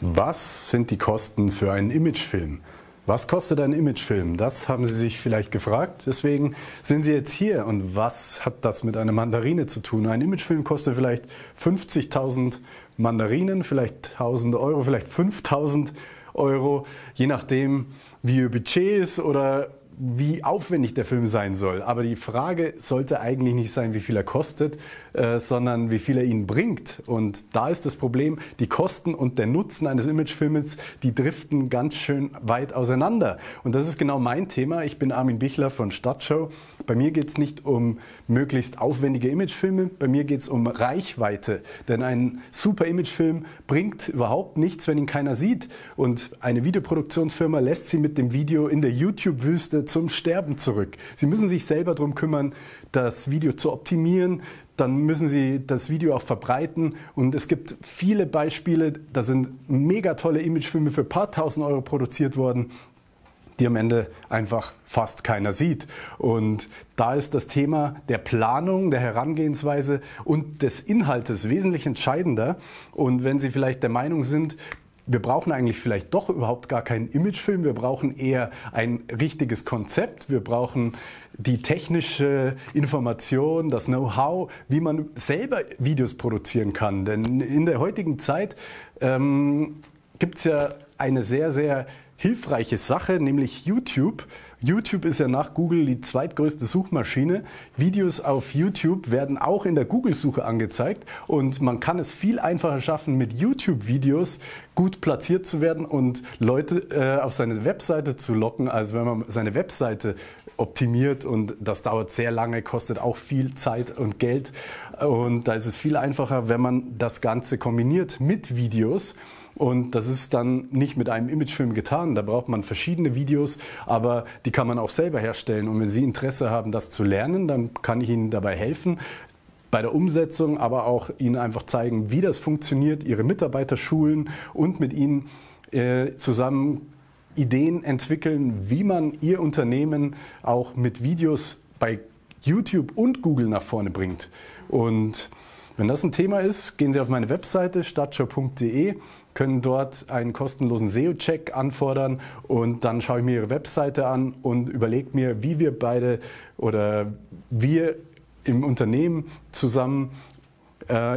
Was sind die Kosten für einen Imagefilm? Was kostet ein Imagefilm? Das haben Sie sich vielleicht gefragt. Deswegen sind Sie jetzt hier. Und was hat das mit einer Mandarine zu tun? Ein Imagefilm kostet vielleicht 50.000 Mandarinen, vielleicht 1.000 Euro, vielleicht 5.000 Euro, je nachdem, wie Ihr Budget ist oder wie aufwendig der Film sein soll. Aber die Frage sollte eigentlich nicht sein, wie viel er kostet, sondern wie viel er Ihnen bringt. Und da ist das Problem, die Kosten und der Nutzen eines Imagefilms, die driften ganz schön weit auseinander. Und das ist genau mein Thema. Ich bin Armin Bichler von Stadtshow. Bei mir geht es nicht um möglichst aufwendige Imagefilme, bei mir geht es um Reichweite. Denn ein super Imagefilm bringt überhaupt nichts, wenn ihn keiner sieht. Und eine Videoproduktionsfirma lässt Sie mit dem Video in der YouTube-Wüste zum Sterben zurück. Sie müssen sich selber darum kümmern, das Video zu optimieren, dann müssen Sie das Video auch verbreiten. Und es gibt viele Beispiele, da sind mega tolle Imagefilme für ein paar tausend Euro produziert worden, die am Ende einfach fast keiner sieht. Und da ist das Thema der Planung, der Herangehensweise und des Inhaltes wesentlich entscheidender. Und wenn Sie vielleicht der Meinung sind, wir brauchen eigentlich vielleicht doch überhaupt gar keinen Imagefilm, wir brauchen eher ein richtiges Konzept, wir brauchen die technische Information, das Know-how, wie man selber Videos produzieren kann. Denn in der heutigen Zeit gibt es ja eine sehr, sehr hilfreiche Sache, nämlich YouTube. YouTube ist ja nach Google die zweitgrößte Suchmaschine. Videos auf YouTube werden auch in der Google-Suche angezeigt und man kann es viel einfacher schaffen, mit YouTube-Videos gut platziert zu werden und Leute auf seine Webseite zu locken, als wenn man seine Webseite optimiert, und das dauert sehr lange, kostet auch viel Zeit und Geld, und da ist es viel einfacher, wenn man das Ganze kombiniert mit Videos. Und das ist dann nicht mit einem Imagefilm getan. Da braucht man verschiedene Videos, aber die kann man auch selber herstellen. Und wenn Sie Interesse haben, das zu lernen, dann kann ich Ihnen dabei helfen bei der Umsetzung, aber auch Ihnen einfach zeigen, wie das funktioniert, Ihre Mitarbeiter schulen und mit Ihnen zusammen Ideen entwickeln, wie man Ihr Unternehmen auch mit Videos bei YouTube und Google nach vorne bringt. Und wenn das ein Thema ist, gehen Sie auf meine Webseite stadtshow.de, können dort einen kostenlosen SEO-Check anfordern, und dann schaue ich mir Ihre Webseite an und überlege mir, wie wir beide oder wir im Unternehmen zusammen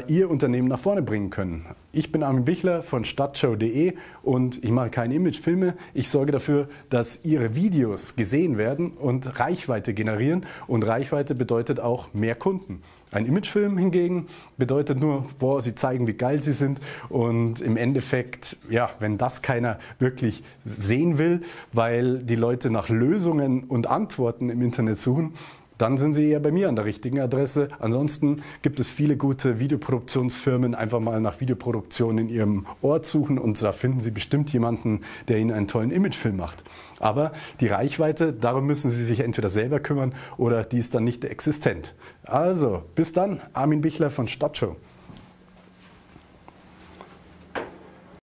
Ihr Unternehmen nach vorne bringen können. Ich bin Armin Bichler von stadtshow.de und ich mache keine Imagefilme. Ich sorge dafür, dass Ihre Videos gesehen werden und Reichweite generieren. Und Reichweite bedeutet auch mehr Kunden. Ein Imagefilm hingegen bedeutet nur, boah, Sie zeigen, wie geil Sie sind, und im Endeffekt, ja, wenn das keiner wirklich sehen will, weil die Leute nach Lösungen und Antworten im Internet suchen, dann sind Sie eher bei mir an der richtigen Adresse. Ansonsten gibt es viele gute Videoproduktionsfirmen. Einfach mal nach Videoproduktion in Ihrem Ort suchen und da finden Sie bestimmt jemanden, der Ihnen einen tollen Imagefilm macht. Aber die Reichweite, darum müssen Sie sich entweder selber kümmern oder die ist dann nicht existent. Also, bis dann, Armin Bichler von Stadtshow.